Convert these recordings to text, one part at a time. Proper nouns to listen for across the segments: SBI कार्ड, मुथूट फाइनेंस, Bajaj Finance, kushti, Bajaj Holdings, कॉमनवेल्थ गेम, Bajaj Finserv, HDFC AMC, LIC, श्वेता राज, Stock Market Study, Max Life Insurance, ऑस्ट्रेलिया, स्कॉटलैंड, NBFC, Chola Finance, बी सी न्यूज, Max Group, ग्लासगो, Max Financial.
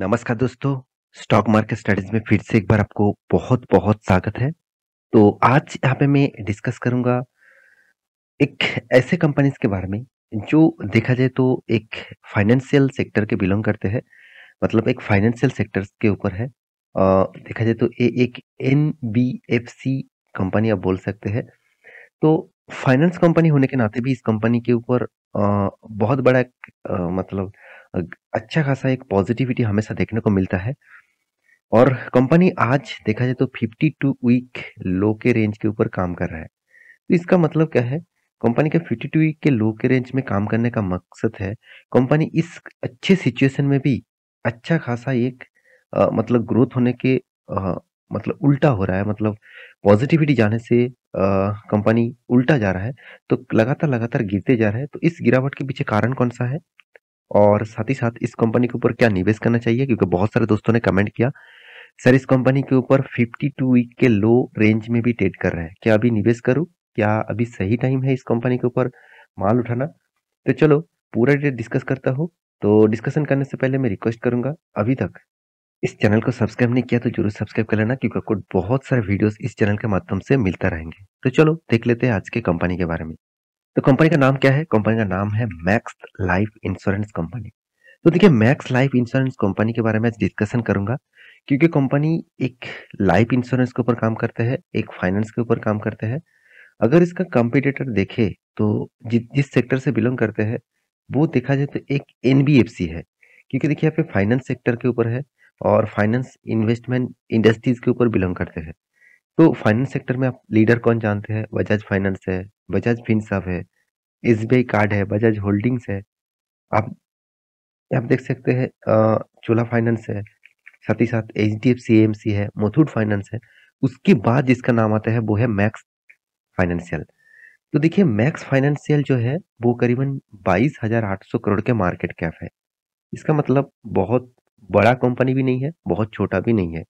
नमस्कार दोस्तों, stock market studies में फिर से एक बार आपको बहुत बहुत स्वागत है। तो आज यहाँ पे मैं डिस्कस करूँगा एक ऐसे कंपनीज के बारे में जो देखा जाए तो एक फाइनेंशियल सेक्टर के बिलोंग करते हैं, मतलब एक फाइनेंशियल सेक्टर के ऊपर है। देखा जाए तो ये एक NBFC कंपनी आप बोल सकते हैं। तो फाइनेंस कंपनी होने के नाते भी इस कंपनी के ऊपर बहुत बड़ा मतलब अच्छा खासा एक पॉजिटिविटी हमेशा देखने को मिलता है। और कंपनी आज देखा जाए तो 52 वीक लो के रेंज के ऊपर काम कर रहा है। तो इसका मतलब क्या है, कंपनी के 52 वीक के लो के रेंज में काम करने का मकसद है कंपनी इस अच्छे सिचुएशन में भी अच्छा खासा एक मतलब ग्रोथ होने के मतलब उल्टा हो रहा है, मतलब पॉजिटिविटी जाने से कंपनी उल्टा जा रहा है, तो लगातार गिरते जा रहा है। तो इस गिरावट के पीछे कारण कौन सा है और साथ ही साथ इस कंपनी के ऊपर क्या निवेश करना चाहिए, क्योंकि बहुत सारे दोस्तों ने कमेंट किया सर इस कंपनी के ऊपर 52 वीक के लो रेंज में भी ट्रेड कर रहा है, क्या अभी निवेश करूं, क्या अभी सही टाइम है इस कंपनी के ऊपर माल उठाना। तो चलो पूरा डिटेल डिस्कस करता हूं। तो डिस्कशन करने से पहले मैं रिक्वेस्ट करूंगा, अभी तक इस चैनल को सब्सक्राइब नहीं किया तो जरूर सब्सक्राइब कर लेना, क्योंकि आपको बहुत सारे वीडियोस इस चैनल के माध्यम से मिलता रहेंगे। तो चलो देख लेते हैं आज के कंपनी के बारे में। तो कंपनी का नाम क्या है, कंपनी का नाम है मैक्स लाइफ इंश्योरेंस कंपनी। तो देखिए मैक्स लाइफ इंश्योरेंस कंपनी के बारे में आज डिस्कशन करूंगा, क्योंकि कंपनी एक लाइफ इंश्योरेंस के ऊपर काम करते हैं, एक फाइनेंस के ऊपर काम करते हैं। अगर इसका कंपिटिटर देखे तो जिस सेक्टर से बिलोंग करते हैं वो देखा जाए तो एक NBFC है, क्योंकि देखिए यहाँ पे फाइनेंस सेक्टर के ऊपर है और फाइनेंस इन्वेस्टमेंट इंडस्ट्रीज के ऊपर बिलोंग करते हैं। तो फाइनेंस सेक्टर में आप लीडर कौन जानते हैं, बजाज फाइनेंस है, बजाज फिनसर्व है, SBI कार्ड है, बजाज होल्डिंग्स है, आप देख सकते हैं चोला फाइनेंस है, साथ ही साथ HDFC AMC है, मुथूट फाइनेंस है। उसके बाद जिसका नाम आता है वो है मैक्स फाइनेंशियल। तो देखिए मैक्स फाइनेंशियल जो है वो करीबन 22,800 करोड़ के मार्केट कैप है। इसका मतलब बहुत बड़ा कंपनी भी नहीं है, बहुत छोटा भी नहीं है,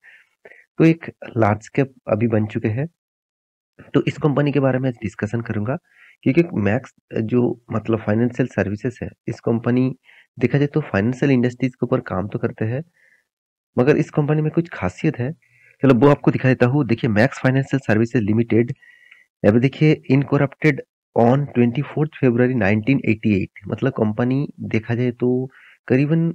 तो एक लार्ज कैप अभी बन चुके हैं। तो इस कंपनी के बारे में डिस्कशन करूंगा, क्योंकि मैक्स जो मतलब फाइनेंशियल सर्विसेज है, इस कंपनी देखा जाए तो फाइनेंशियल इंडस्ट्रीज के ऊपर काम तो करते हैं, मगर इस कंपनी में कुछ खासियत है। चलो वो आपको दिखा देता हूँ। देखिए मैक्स फाइनेंशियल सर्विसेज लिमिटेड, अब देखिए इनकॉर्पोरेटेड ऑन 24 फरवरी 1988, मतलब कंपनी देखा जाए तो करीबन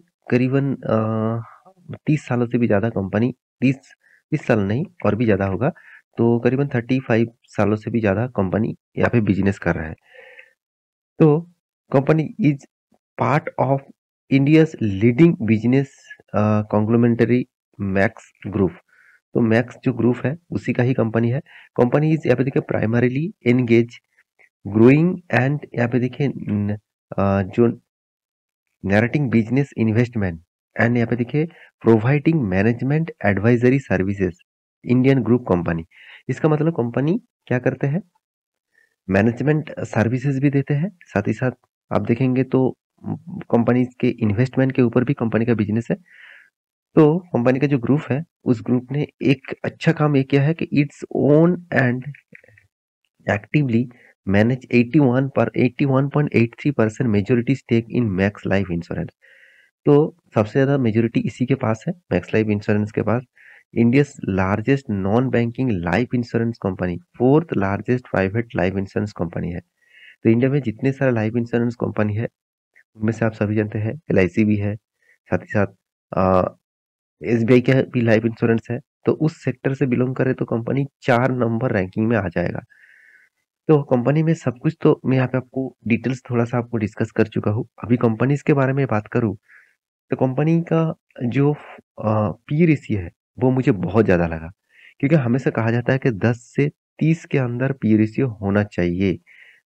30 सालों से भी ज़्यादा कंपनी, 30 साल नहीं और भी ज़्यादा होगा, तो करीबन 35 सालों से भी ज़्यादा कंपनी यहाँ पे बिजनेस कर रहा है। तो company is part of India's leading business conglomerate Max group. तो मैक्स जो ग्रुप है उसी का ही कंपनी है। कंपनी इज यहाँ पे देखिए प्राइमरीली एंगेज ग्रोइंग एंड यहाँ पे देखिए जो नैरेटिंग बिजनेस इन्वेस्टमेंट एंड यहाँ पे देखिए providing management advisory services Indian group company. इसका मतलब कंपनी क्या करते हैं, मैनेजमेंट सर्विसेज भी देते हैं, साथ ही साथ आप देखेंगे तो कंपनी के इन्वेस्टमेंट के ऊपर भी कंपनी का बिजनेस है। तो कंपनी का जो ग्रुप है उस ग्रुप ने एक अच्छा काम ये किया है कि it's own and actively manage 81.83% majority stake in Max Life insurance. तो सबसे ज़्यादा मेजोरिटी इसी के पास है, मैक्स लाइफ इंश्योरेंस के पास। India's largest non banking life insurance company, 4th largest private life insurance company है। तो इंडिया में जितने सारे लाइफ इंश्योरेंस कंपनी है उनमें से आप सभी जानते हैं LIC भी है, साथ ही साथ SBI का भी लाइफ इंश्योरेंस है। तो उस सेक्टर से बिलोंग करे तो कंपनी 4 नंबर रैंकिंग में आ जाएगा। तो कंपनी में सब कुछ तो मैं यहाँ पे आपको डिटेल्स थोड़ा सा आपको डिस्कस कर चुका हूँ। अभी कंपनीज के बारे में बात करूँ तो कंपनी का जो पी रेशियो है वो मुझे बहुत ज़्यादा लगा, क्योंकि हमेशा कहा जाता है कि 10 से 30 के अंदर पी रेशियो होना चाहिए,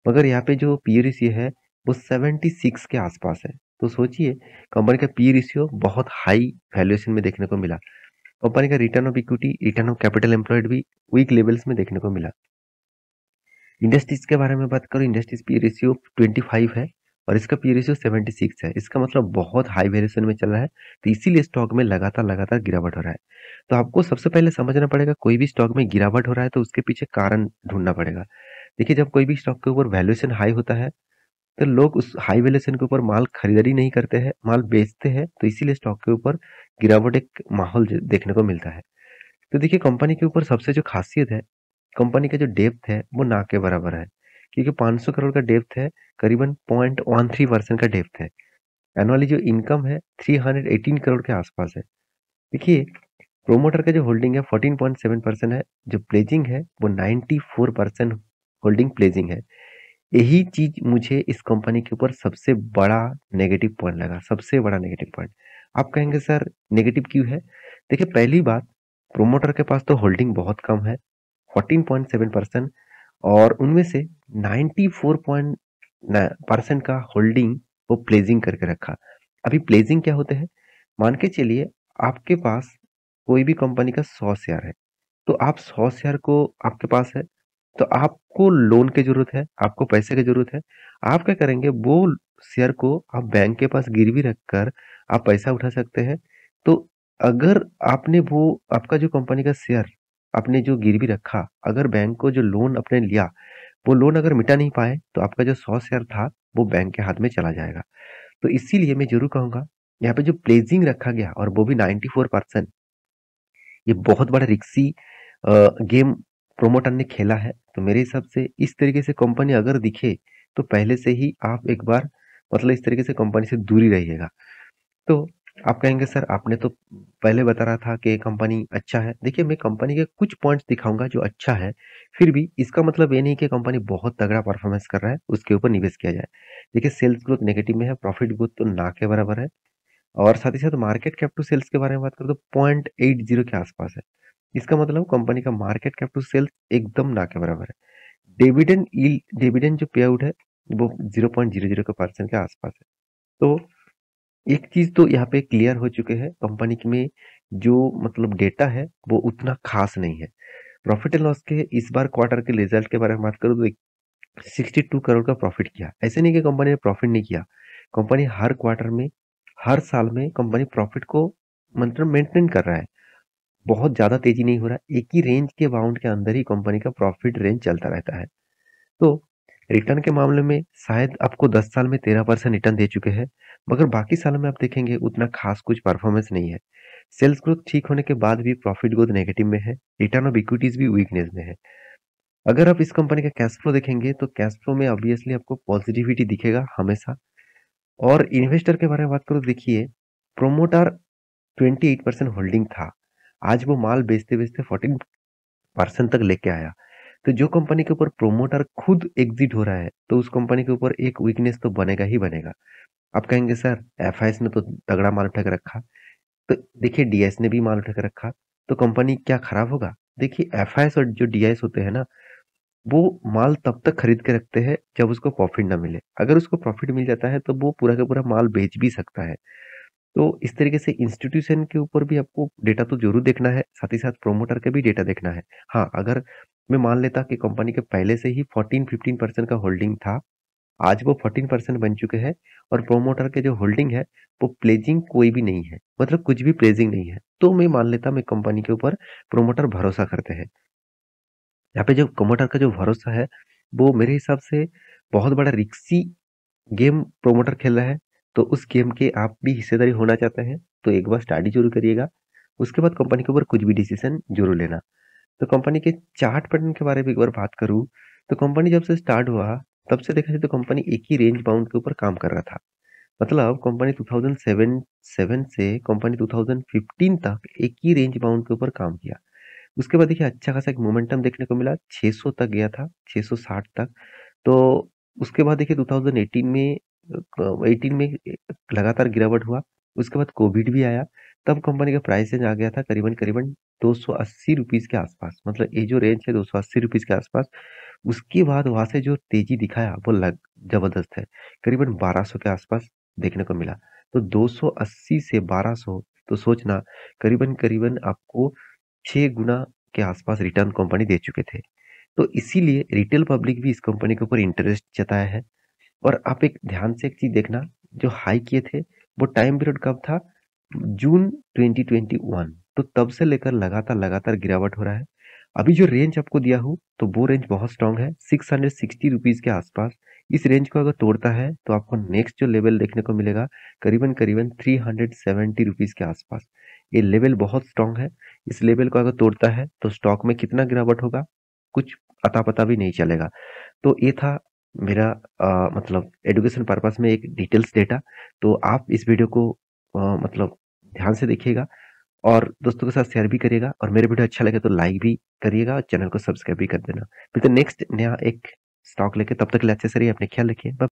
मगर यहाँ पे जो पी रेशियो है वो 76 के आसपास है। तो सोचिए कंपनी का पी रेशियो बहुत हाई वैल्यूएशन में देखने को मिला। कंपनी का return of equity, return of capital employed भी वीक लेवल्स में देखने को मिला। इंडस्ट्रीज के बारे में बात करूँ, इंडस्ट्रीज पी रेशियो 25 है और इसका पी रेशियो 76 है। इसका मतलब बहुत हाई वैल्यूएशन में चल रहा है, तो इसीलिए स्टॉक में लगातार गिरावट हो रहा है। तो आपको सबसे पहले समझना पड़ेगा कोई भी स्टॉक में गिरावट हो रहा है तो उसके पीछे कारण ढूंढना पड़ेगा। देखिए जब कोई भी स्टॉक के ऊपर वैल्यूएशन हाई होता है तो लोग उस हाई वैल्यूएशन के ऊपर माल खरीदारी नहीं करते हैं, माल बेचते हैं, तो इसीलिए स्टॉक के ऊपर गिरावट एक माहौल देखने को मिलता है। तो देखिए कंपनी के ऊपर सबसे जो खासियत है, कंपनी का जो डेप्थ है वो ना के बराबर है, क्योंकि 500 करोड़ का डेप्थ है, करीबन 0.13% का डेप्थ है। एनुअली जो इनकम है 318 करोड़ के आसपास है। देखिए प्रोमोटर का जो होल्डिंग है 14.7% है, जो प्लेजिंग है वो 94% होल्डिंग प्लेजिंग है। यही चीज मुझे इस कंपनी के ऊपर सबसे बड़ा नेगेटिव पॉइंट लगा, सबसे बड़ा नेगेटिव पॉइंट। आप कहेंगे सर नेगेटिव क्यों है? देखिए पहली बात, प्रोमोटर के पास तो होल्डिंग बहुत कम है 14.7%, और उनमें से 94% का होल्डिंग वो प्लेजिंग करके रखा। अभी प्लेजिंग क्या होते हैं, मान के चलिए आपके पास कोई भी कंपनी का 100 शेयर है, तो आप 100 शेयर को आपके पास है, तो आपको लोन की जरूरत है, आपको पैसे की जरूरत है। आप क्या करेंगे, वो शेयर को आप बैंक के पास गिरवी रखकर आप पैसा उठा सकते हैं। तो अगर आपने वो आपका जो कंपनी का शेयर आपने जो गिरवी रखा, अगर बैंक को जो लोन आपने लिया वो लोन अगर मिटा नहीं पाए, तो आपका जो 100 शेयर था वो बैंक के हाथ में चला जाएगा। तो इसीलिए मैं जरूर कहूँगा यहाँ पे जो प्लेजिंग रखा गया और वो भी 94%, ये बहुत बड़ा रिक्सी गेम प्रोमोटर ने खेला है। तो मेरे हिसाब से इस तरीके से कंपनी अगर दिखे तो पहले से ही आप एक बार मतलब इस तरीके से कंपनी से दूरी रहिएगा। तो आप कहेंगे सर आपने तो पहले बता रहा था कि कंपनी अच्छा है। देखिए मैं कंपनी के कुछ पॉइंट्स दिखाऊंगा जो अच्छा है, फिर भी इसका मतलब ये नहीं कि कंपनी बहुत तगड़ा परफॉर्मेंस कर रहा है उसके ऊपर निवेश किया जाए। देखिए सेल्स ग्रोथ नेगेटिव में है, प्रॉफिट ग्रोथ तो ना के बराबर है, और साथ ही साथ मार्केट कैप टू सेल्स के बारे में बात करें तो 0.80 के आसपास है। इसका मतलब कंपनी का मार्केट कैप टू सेल्स एकदम ना के बराबर है। डिविडेंड यील्ड, डिविडेंड जो पे आउट है वो 0.00% के आसपास है। तो एक चीज तो यहाँ पे क्लियर हो चुके हैं, कंपनी में जो मतलब डेटा है वो उतना खास नहीं है। प्रॉफिट एंड लॉस के इस बार क्वार्टर के रिजल्ट के बारे में बात करूँ तो 62 करोड़ का प्रॉफिट किया। ऐसे नहीं कि कंपनी ने प्रॉफिट नहीं किया, कंपनी हर क्वार्टर में हर साल में कंपनी प्रॉफिट को मतलब मेंटेन कर रहा है, बहुत ज़्यादा तेजी नहीं हो रहा है, एक ही रेंज के बाउंड के अंदर ही कंपनी का प्रॉफिट रेंज चलता रहता है। तो रिटर्न के मामले में शायद आपको 10 साल में 13% रिटर्न दे चुके हैं, मगर बाकी सालों में आप देखेंगे उतना खास कुछ परफॉर्मेंस नहीं है। सेल्स ग्रोथ ठीक होने के बाद भी प्रॉफिट ग्रोथ नेगेटिव में है, रिटर्न ऑफ इक्विटीज भी वीकनेस में है। अगर आप इस कंपनी का कैश फ्लो देखेंगे तो कैश फ्लो में ऑब्वियसली आपको पॉजिटिविटी दिखेगा हमेशा। और इन्वेस्टर के बारे में बात करो, देखिए प्रोमोटर 28% होल्डिंग था, आज वो माल बेचते बेचते 14% तक लेके आया। तो जो कंपनी के ऊपर प्रोमोटर खुद एग्जिट हो रहा है तो उस कंपनी के ऊपर एक वीकनेस तो बनेगा ही बनेगा। आप कहेंगे सर एफआईएस ने तो तगड़ा माल उठा के रखा, तो देखिए डीआईएस ने भी माल उठा के रखा, तो कंपनी क्या खराब होगा? देखिए एफआईएस और जो डीआईएस होते हैं ना, वो माल तब तक खरीद के रखते हैं जब उसको प्रॉफिट ना मिले। अगर उसको प्रॉफिट मिल जाता है तो वो पूरा का पूरा माल बेच भी सकता है। तो इस तरीके से इंस्टीट्यूशन के ऊपर भी आपको डेटा तो जरूर देखना है, साथ ही साथ प्रोमोटर का भी डेटा देखना है। हाँ, अगर मैं मान लेता कि कंपनी के पहले से ही 14-15% का होल्डिंग था, आज वो 14% बन चुके हैं, और प्रोमोटर के जो होल्डिंग है वो प्लेजिंग कोई भी नहीं है, मतलब कुछ भी प्लेजिंग नहीं है, तो मैं मान लेता मैं कंपनी के ऊपर प्रोमोटर भरोसा करते हैं। यहाँ पे जो प्रोमोटर का जो भरोसा है वो मेरे हिसाब से बहुत बड़ा रिक्सी गेम प्रोमोटर खेल रहा है। तो उस गेम के आप भी हिस्सेदारी होना चाहते हैं तो एक बार स्टडी जरूर करिएगा, उसके बाद कंपनी के ऊपर कुछ भी डिसीजन जरूर लेना। तो कंपनी के चार्ट पैटर्न के बारे में एक बार बात करूँ तो कंपनी जब से स्टार्ट हुआ तब से देखा जाए तो कंपनी एक ही रेंज बाउंड के ऊपर काम कर रहा था। मतलब कंपनी 2007 से कंपनी 2015 तक एक ही रेंज बाउंड के ऊपर काम किया। उसके बाद देखिए अच्छा खासा एक मोमेंटम देखने को मिला, 600 तक गया था, 660 तक। तो उसके बाद देखिए 2018 में लगातार गिरावट हुआ, उसके बाद कोविड भी आया, तब कंपनी का प्राइस रेंज आ गया था करीबन 280 रुपीज़ के आसपास। मतलब ये जो रेंज है 280 रुपीज़ के आसपास, उसके बाद वहाँ से जो तेजी दिखाया वो जबरदस्त है, करीबन 1200 के आसपास देखने को मिला। तो 280 से 1200 तो सोचना करीबन आपको 6 गुना के आसपास रिटर्न कंपनी दे चुके थे। तो इसीलिए रिटेल पब्लिक भी इस कंपनी के ऊपर इंटरेस्ट जताया है। और आप एक ध्यान से एक चीज़ देखना, जो हाई किए थे वो टाइम पीरियड कब था, जून 2021। तो तब से लेकर लगातार गिरावट हो रहा है। अभी जो रेंज आपको दिया हो तो वो रेंज बहुत स्ट्रांग है, 660 रुपीज़ के आसपास। इस रेंज को अगर तोड़ता है तो आपको नेक्स्ट जो लेवल देखने को मिलेगा करीबन करीबन 370 रुपीज़ के आसपास। ये लेवल बहुत स्ट्रांग है, इस लेवल को अगर तोड़ता है तो स्टॉक में कितना गिरावट होगा कुछ अता पता भी नहीं चलेगा। तो ये था मेरा मतलब एडुकेशन पर्पस में एक डिटेल्स डेटा। तो आप इस वीडियो को मतलब ध्यान से देखिएगा और दोस्तों के साथ शेयर भी करिएगा, और मेरे वीडियो अच्छा लगे तो लाइक भी करिएगा और चैनल को सब्सक्राइब भी कर देना। फिर तो नेक्स्ट नया एक स्टॉक लेके, तब तक के लिए अच्छे से रहिए, अपने ख्याल रखिए।